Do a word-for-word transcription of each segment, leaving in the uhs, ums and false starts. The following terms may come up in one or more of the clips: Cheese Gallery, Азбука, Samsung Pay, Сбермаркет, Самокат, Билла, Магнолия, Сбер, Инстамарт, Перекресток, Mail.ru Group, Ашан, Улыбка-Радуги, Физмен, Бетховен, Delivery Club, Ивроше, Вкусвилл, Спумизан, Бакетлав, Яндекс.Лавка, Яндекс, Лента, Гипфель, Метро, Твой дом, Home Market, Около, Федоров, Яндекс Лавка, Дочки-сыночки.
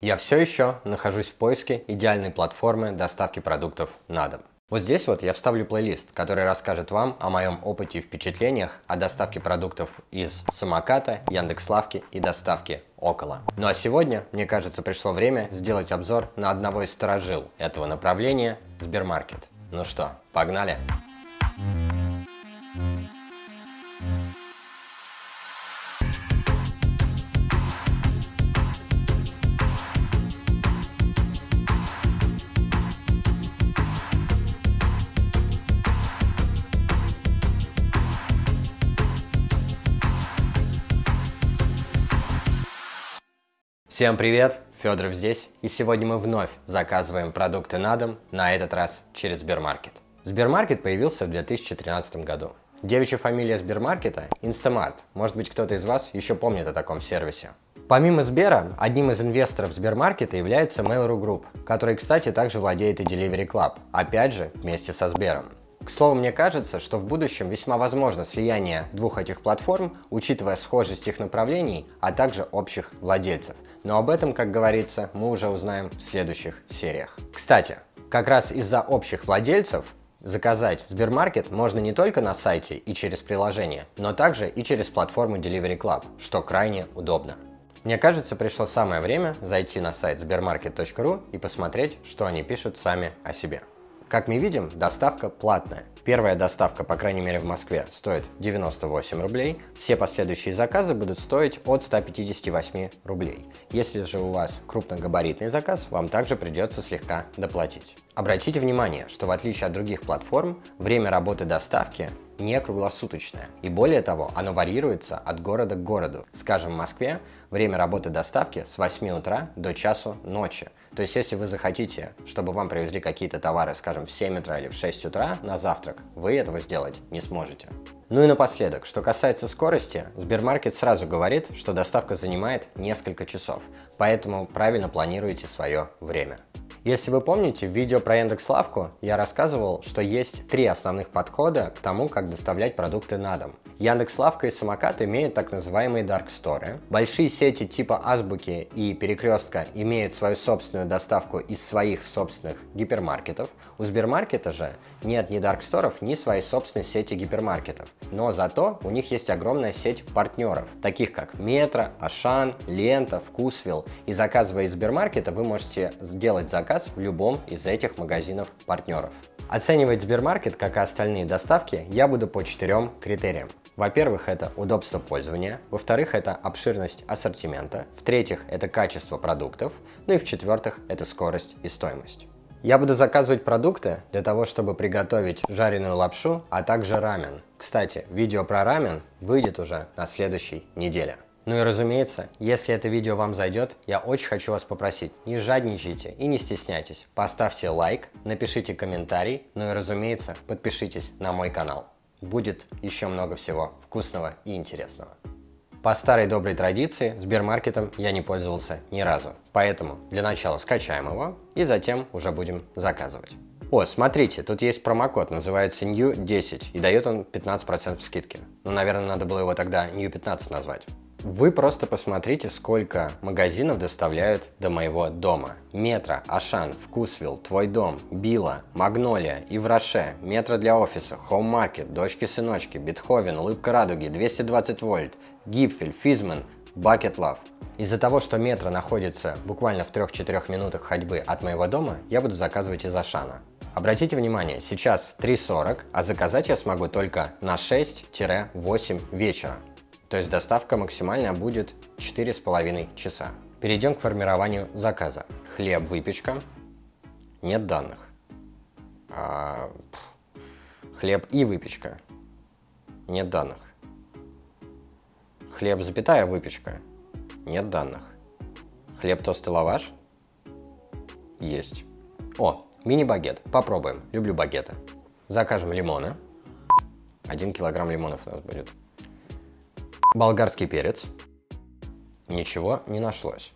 Я все еще нахожусь в поиске идеальной платформы доставки продуктов на дом. Вот здесь вот я вставлю плейлист, который расскажет вам о моем опыте и впечатлениях о доставке продуктов из Самоката, Яндекс.Лавки и доставки Около. Ну а сегодня, мне кажется, пришло время сделать обзор на одного из старожил этого направления – Сбермаркет. Ну что, погнали! Всем привет, Федоров здесь, и сегодня мы вновь заказываем продукты на дом, на этот раз через Сбермаркет. Сбермаркет появился в две тысячи тринадцатом году. Девичья фамилия Сбермаркета – Инстамарт. Может быть, кто-то из вас еще помнит о таком сервисе. Помимо Сбера, одним из инвесторов Сбермаркета является Mail.ru Group, который, кстати, также владеет и Delivery Club, опять же, вместе со Сбером. К слову, мне кажется, что в будущем весьма возможно слияние двух этих платформ, учитывая схожесть их направлений, а также общих владельцев. Но об этом, как говорится, мы уже узнаем в следующих сериях. Кстати, как раз из-за общих владельцев заказать Сбермаркет можно не только на сайте и через приложение, но также и через платформу Delivery Club, что крайне удобно. Мне кажется, пришло самое время зайти на сайт сбермаркет точка ру и посмотреть, что они пишут сами о себе. Как мы видим, доставка платная. Первая доставка, по крайней мере в Москве, стоит девяносто восемь рублей. Все последующие заказы будут стоить от ста пятидесяти восьми рублей. Если же у вас крупногабаритный заказ, вам также придется слегка доплатить. Обратите внимание, что в отличие от других платформ, время работы доставки не круглосуточное. И более того, оно варьируется от города к городу. Скажем, в Москве время работы доставки с восьми утра до часу ночи. То есть, если вы захотите, чтобы вам привезли какие-то товары, скажем, в семь утра или в шесть утра на завтрак, вы этого сделать не сможете. Ну и напоследок, что касается скорости, Сбермаркет сразу говорит, что доставка занимает несколько часов, поэтому правильно планируйте свое время. Если вы помните, в видео про Яндекс.Лавку я рассказывал, что есть три основных подхода к тому, как доставлять продукты на дом. Яндекс.Лавка и Самокат имеют так называемые дарк-сторы. Большие сети типа Азбуки и Перекрестка имеют свою собственную доставку из своих собственных гипермаркетов. У Сбермаркета же нет ни дарк-сторов, ни своей собственной сети гипермаркетов. Но зато у них есть огромная сеть партнеров, таких как Метро, Ашан, Лента, Вкусвилл. И заказывая из Сбермаркета, вы можете сделать заказ в любом из этих магазинов-партнеров. Оценивать Сбермаркет, как и остальные доставки, я буду по четырем критериям. Во-первых, это удобство пользования. Во-вторых, это обширность ассортимента. В-третьих, это качество продуктов. Ну и в-четвертых, это скорость и стоимость. Я буду заказывать продукты для того, чтобы приготовить жареную лапшу, а также рамен. Кстати, видео про рамен выйдет уже на следующей неделе. Ну и разумеется, если это видео вам зайдет, я очень хочу вас попросить, не жадничайте и не стесняйтесь, поставьте лайк, напишите комментарий, ну и разумеется, подпишитесь на мой канал. Будет еще много всего вкусного и интересного. По старой доброй традиции, Сбермаркетом я не пользовался ни разу, поэтому для начала скачаем его и затем уже будем заказывать. О, смотрите, тут есть промокод, называется нью десять и дает он пятнадцать процентов скидки. Ну, наверное, надо было его тогда нью пятнадцать назвать. Вы просто посмотрите, сколько магазинов доставляют до моего дома. Метро, Ашан, Вкусвилл, Твой дом, Билла, Магнолия, Ивроше, Метро для офиса, Home Market, Дочки-сыночки, Бетховен, Улыбка-Радуги, двести двадцать вольт, Гипфель, Физмен, Бакетлав. Из-за того, что Метро находится буквально в трёх-четырёх минутах ходьбы от моего дома, я буду заказывать из Ашана. Обратите внимание, сейчас три сорок, а заказать я смогу только на шесть-восемь вечера. То есть доставка максимально будет четыре с половиной часа. Перейдем к формированию заказа. Хлеб, выпечка. Нет данных. А, хлеб и выпечка. Нет данных. Хлеб, запятая, выпечка. Нет данных. Хлеб, тост и лаваш. Есть. О, мини-багет. Попробуем. Люблю багеты. Закажем лимоны. Один килограмм лимонов у нас будет. Болгарский перец. Ничего не нашлось.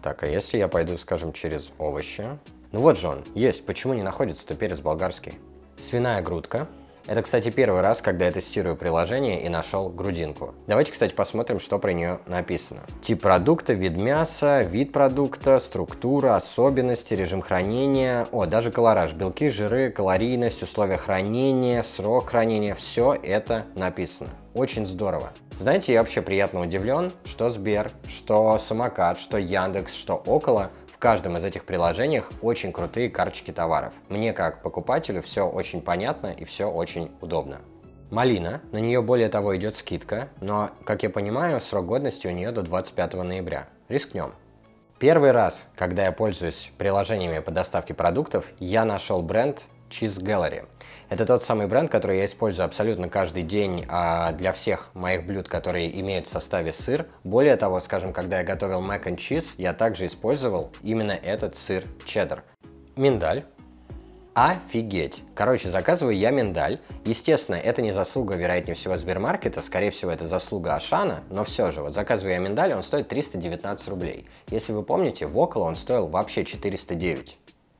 Так, а если я пойду, скажем, через овощи? Ну вот же он, есть. Почему не находится-то перец болгарский? Свиная грудка. Это, кстати, первый раз, когда я тестирую приложение и нашел грудинку. Давайте, кстати, посмотрим, что про нее написано. Тип продукта, вид мяса, вид продукта, структура, особенности, режим хранения. О, даже колораж, белки, жиры, калорийность, условия хранения, срок хранения. Все это написано. Очень здорово. Знаете, я вообще приятно удивлен, что Сбер, что Самокат, что Яндекс, что Около. В каждом из этих приложениях очень крутые карточки товаров. Мне, как покупателю, все очень понятно и все очень удобно. Малина, на нее более того идет скидка, но, как я понимаю, срок годности у нее до двадцать пятого ноября. Рискнем. Первый раз, когда я пользуюсь приложениями по доставке продуктов, я нашел бренд Cheese Gallery. Это тот самый бренд, который я использую абсолютно каждый день а, для всех моих блюд, которые имеют в составе сыр. Более того, скажем, когда я готовил mac and cheese, я также использовал именно этот сыр чеддер. Миндаль. Офигеть! Короче, заказываю я миндаль. Естественно, это не заслуга, вероятнее всего, Сбермаркета, скорее всего, это заслуга Ашана, но все же, вот заказываю я миндаль, он стоит триста девятнадцать рублей. Если вы помните, в Около он стоил вообще четыреста девять.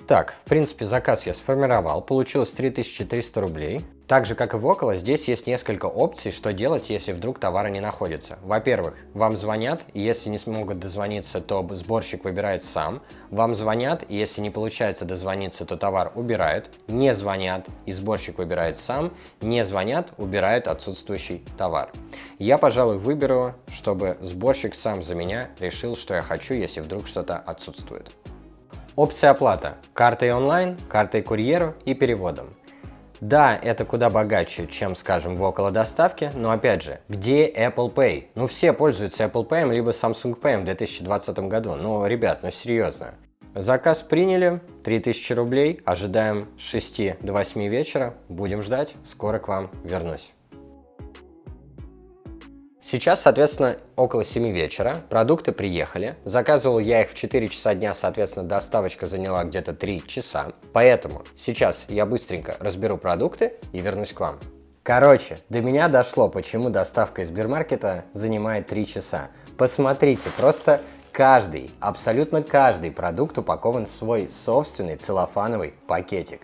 Так, в принципе, заказ я сформировал, получилось три тысячи триста рублей. Так же, как и в Около, здесь есть несколько опций, что делать, если вдруг товара не находится. Во-первых, вам звонят, и если не смогут дозвониться, то сборщик выбирает сам. Вам звонят, и если не получается дозвониться, то товар убирают. Не звонят, и сборщик выбирает сам. Не звонят, убирает отсутствующий товар. Я, пожалуй, выберу, чтобы сборщик сам за меня решил, что я хочу, если вдруг что-то отсутствует. Опция оплата – картой онлайн, картой курьеру и переводом. Да, это куда богаче, чем, скажем, в Около доставке, но опять же, где Apple Pay? Ну все пользуются Apple Pay либо Samsung Pay в две тысячи двадцатом году, ну ребят, ну серьезно. Заказ приняли, три тысячи рублей, ожидаем с шести до восьми вечера, будем ждать, скоро к вам вернусь. Сейчас, соответственно, около семи вечера, продукты приехали, заказывал я их в четыре часа дня, соответственно, доставочка заняла где-то три часа, поэтому сейчас я быстренько разберу продукты и вернусь к вам. Короче, до меня дошло, почему доставка из Сбермаркета занимает три часа. Посмотрите, просто каждый, абсолютно каждый продукт упакован в свой собственный целлофановый пакетик.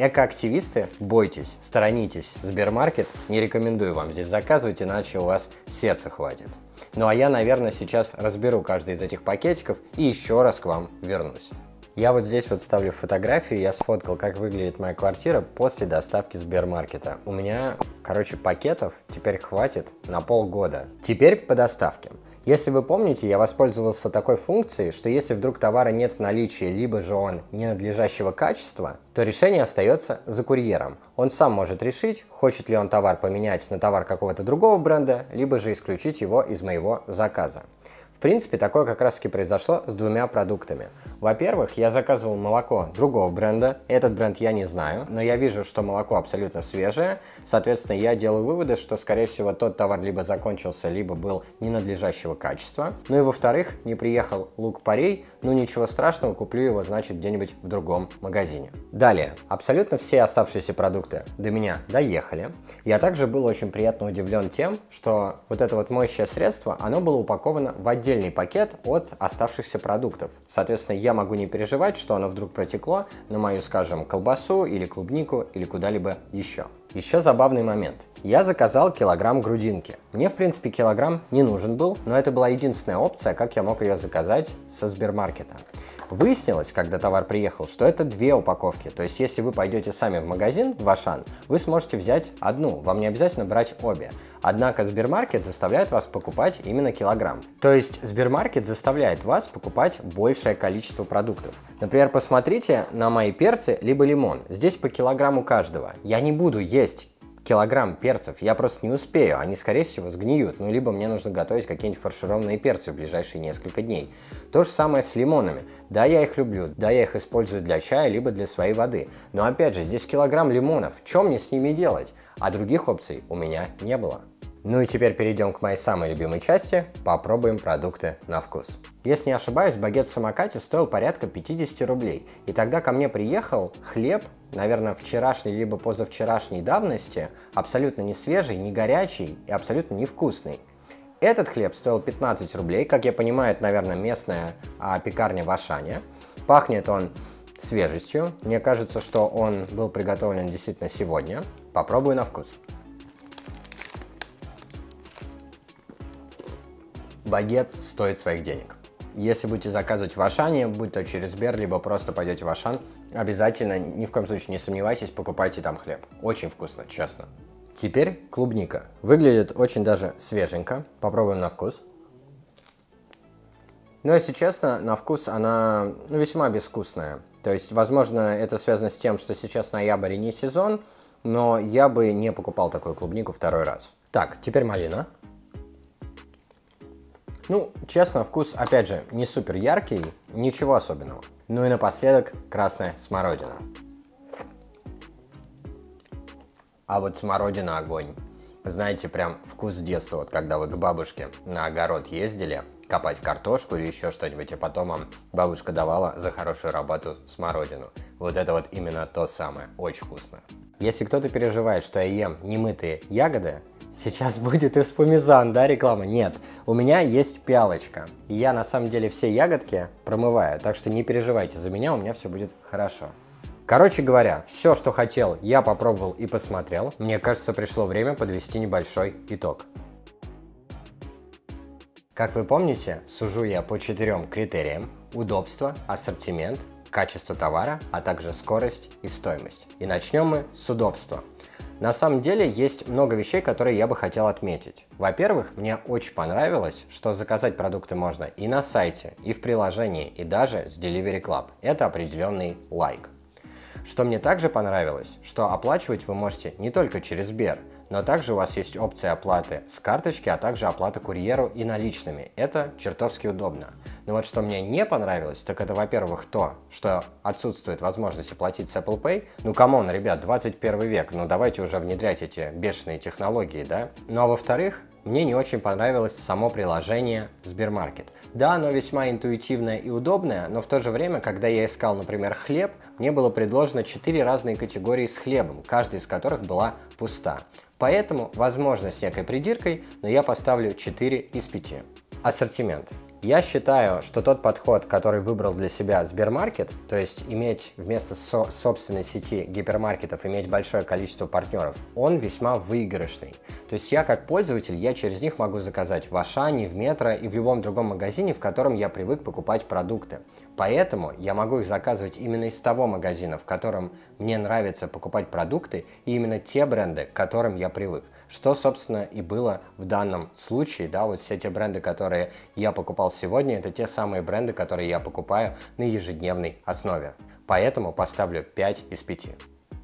Экоактивисты, бойтесь, сторонитесь Сбермаркет, не рекомендую вам здесь заказывать, иначе у вас сердца хватит. Ну а я, наверное, сейчас разберу каждый из этих пакетиков и еще раз к вам вернусь. Я вот здесь вот ставлю фотографию, я сфоткал, как выглядит моя квартира после доставки Сбермаркета. У меня, короче, пакетов теперь хватит на полгода. Теперь по доставке. Если вы помните, я воспользовался такой функцией, что если вдруг товара нет в наличии, либо же он ненадлежащего качества, то решение остается за курьером. Он сам может решить, хочет ли он товар поменять на товар какого-то другого бренда, либо же исключить его из моего заказа. В принципе, такое как раз таки произошло с двумя продуктами. Во-первых, я заказывал молоко другого бренда, этот бренд я не знаю, но я вижу, что молоко абсолютно свежее, соответственно, я делаю выводы, что, скорее всего, тот товар либо закончился, либо был ненадлежащего качества. Ну и во-вторых, не приехал лук-порей, ну ничего страшного, куплю его, значит, где-нибудь в другом магазине. Далее, абсолютно все оставшиеся продукты до меня доехали. Я также был очень приятно удивлен тем, что вот это вот моющее средство, оно было упаковано в отдельно отдельный пакет от оставшихся продуктов. Соответственно, я могу не переживать, что оно вдруг протекло на мою, скажем, колбасу или клубнику или куда-либо еще. Еще забавный момент. Я заказал килограмм грудинки. Мне, в принципе, килограмм не нужен был, но это была единственная опция, как я мог ее заказать со Сбермаркета. Выяснилось, когда товар приехал, что это две упаковки. То есть, если вы пойдете сами в магазин, в Ашан, вы сможете взять одну, вам не обязательно брать обе. Однако Сбермаркет заставляет вас покупать именно килограмм. То есть, Сбермаркет заставляет вас покупать большее количество продуктов. Например, посмотрите на мои перцы либо лимон. Здесь по килограмму каждого. Я не буду есть килограмм перцев, я просто не успею, они, скорее всего, сгниют, ну, либо мне нужно готовить какие-нибудь фаршированные перцы в ближайшие несколько дней. То же самое с лимонами. Да, я их люблю, да, я их использую для чая, либо для своей воды. Но, опять же, здесь килограмм лимонов, что мне с ними делать? А других опций у меня не было. Ну и теперь перейдем к моей самой любимой части, попробуем продукты на вкус. Если не ошибаюсь, багет в Самокате стоил порядка пятидесяти рублей, и тогда ко мне приехал хлеб, наверное, вчерашней либо позавчерашней давности, абсолютно не свежий, не горячий и абсолютно невкусный. Этот хлеб стоил пятнадцать рублей, как я понимаю, это, наверное, местная а, пекарня в Ашане. Пахнет он свежестью, мне кажется, что он был приготовлен действительно сегодня. Попробую на вкус. Багет стоит своих денег. Если будете заказывать в Ашане, будь то через Сбер, либо просто пойдете в Ашан, обязательно, ни в коем случае не сомневайтесь, покупайте там хлеб. Очень вкусно, честно. Теперь клубника. Выглядит очень даже свеженько. Попробуем на вкус. Но, если честно, на вкус она ну, весьма безвкусная. То есть, возможно, это связано с тем, что сейчас ноябрь и не сезон, но я бы не покупал такую клубнику второй раз. Так, теперь малина. Ну, честно, вкус, опять же, не супер яркий, ничего особенного. Ну и напоследок красная смородина. А вот смородина огонь. Знаете, прям вкус детства, вот когда вы к бабушке на огород ездили, копать картошку или еще что-нибудь, и потом вам бабушка давала за хорошую работу смородину. Вот это вот именно то самое, очень вкусно. Если кто-то переживает, что я ем немытые ягоды, сейчас будет и спумизан, да, реклама? Нет, у меня есть пиалочка. И я на самом деле все ягодки промываю, так что не переживайте за меня, у меня все будет хорошо. Короче говоря, все, что хотел, я попробовал и посмотрел. Мне кажется, пришло время подвести небольшой итог. Как вы помните, сужу я по четырем критериям: удобство, ассортимент, качество товара, а также скорость и стоимость. И начнем мы с удобства. На самом деле есть много вещей, которые я бы хотел отметить. Во-первых, мне очень понравилось, что заказать продукты можно и на сайте, и в приложении, и даже с Delivery Club. Это определенный лайк. Что мне также понравилось, что оплачивать вы можете не только через Сбер, но также у вас есть опция оплаты с карточки, а также оплата курьеру и наличными. Это чертовски удобно. Но вот что мне не понравилось, так это, во-первых, то, что отсутствует возможность оплатить с Apple Pay. Ну, камон, ребят, двадцать первый век, ну давайте уже внедрять эти бешеные технологии, да? Ну, а во-вторых, мне не очень понравилось само приложение Сбермаркет. Да, оно весьма интуитивное и удобное, но в то же время, когда я искал, например, хлеб, мне было предложено четыре разные категории с хлебом, каждая из которых была пуста. Поэтому, возможно, с некой придиркой, но я поставлю четыре из пяти. Ассортимент. Я считаю, что тот подход, который выбрал для себя Сбермаркет, то есть иметь вместо со- собственной сети гипермаркетов, иметь большое количество партнеров, он весьма выигрышный. То есть я как пользователь, я через них могу заказать в Ашане, в Метро и в любом другом магазине, в котором я привык покупать продукты. Поэтому я могу их заказывать именно из того магазина, в котором мне нравится покупать продукты, и именно те бренды, к которым я привык. Что, собственно, и было в данном случае, да, вот все те бренды, которые я покупал сегодня, это те самые бренды, которые я покупаю на ежедневной основе. Поэтому поставлю пять из пяти.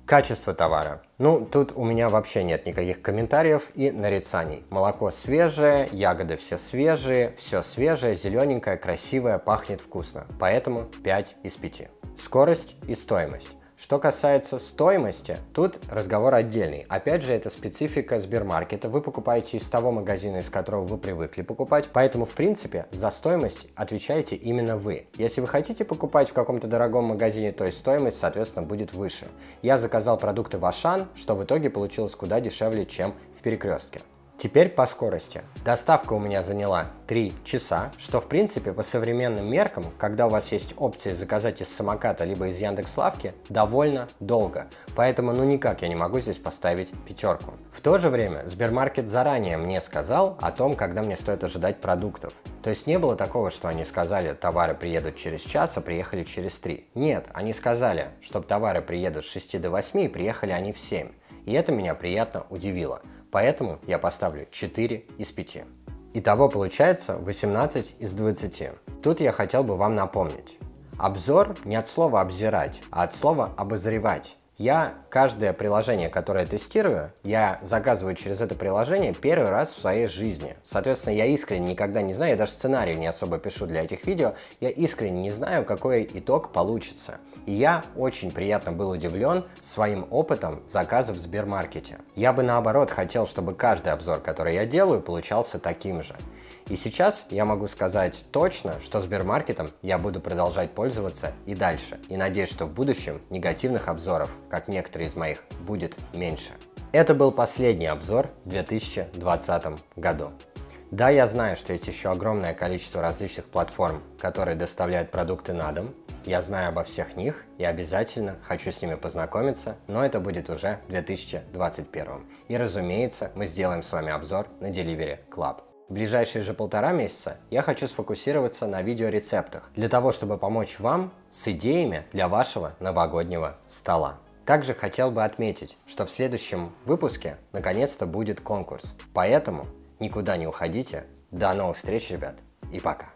Качество товара. Ну, тут у меня вообще нет никаких комментариев и нарицаний. Молоко свежее, ягоды все свежие, все свежее, зелененькое, красивое, пахнет вкусно. Поэтому пять из пяти. Скорость и стоимость. Что касается стоимости, тут разговор отдельный. Опять же, это специфика Сбермаркета. Вы покупаете из того магазина, из которого вы привыкли покупать. Поэтому, в принципе, за стоимость отвечаете именно вы. Если вы хотите покупать в каком-то дорогом магазине, то есть стоимость, соответственно, будет выше. Я заказал продукты в Ашан, что в итоге получилось куда дешевле, чем в Перекрестке. Теперь по скорости. Доставка у меня заняла три часа, что в принципе по современным меркам, когда у вас есть опция заказать из Самоката либо из Яндекс.Лавки, довольно долго. Поэтому ну никак я не могу здесь поставить пятерку. В то же время Сбермаркет заранее мне сказал о том, когда мне стоит ожидать продуктов. То есть не было такого, что они сказали, товары приедут через час, а приехали через три. Нет, они сказали, что товары приедут с шести до восьми и приехали они в семь. И это меня приятно удивило. Поэтому я поставлю четыре из пяти. Итого получается восемнадцать из двадцати. Тут я хотел бы вам напомнить. Обзор не от слова обзирать, а от слова обозревать. Я каждое приложение, которое тестирую, я заказываю через это приложение первый раз в своей жизни. Соответственно, я искренне никогда не знаю, я даже сценарий не особо пишу для этих видео, я искренне не знаю, какой итог получится. И я очень приятно был удивлен своим опытом заказов в Сбермаркете. Я бы наоборот хотел, чтобы каждый обзор, который я делаю, получался таким же. И сейчас я могу сказать точно, что Сбермаркетом я буду продолжать пользоваться и дальше. И надеюсь, что в будущем негативных обзоров, как некоторые из моих, будет меньше. Это был последний обзор в две тысячи двадцатом году. Да, я знаю, что есть еще огромное количество различных платформ, которые доставляют продукты на дом. Я знаю обо всех них и обязательно хочу с ними познакомиться, но это будет уже в две тысячи двадцать первом. И разумеется, мы сделаем с вами обзор на Delivery Club. В ближайшие же полтора месяца я хочу сфокусироваться на видеорецептах, для того, чтобы помочь вам с идеями для вашего новогоднего стола. Также хотел бы отметить, что в следующем выпуске наконец-то будет конкурс. Поэтому никуда не уходите. До новых встреч, ребят, и пока!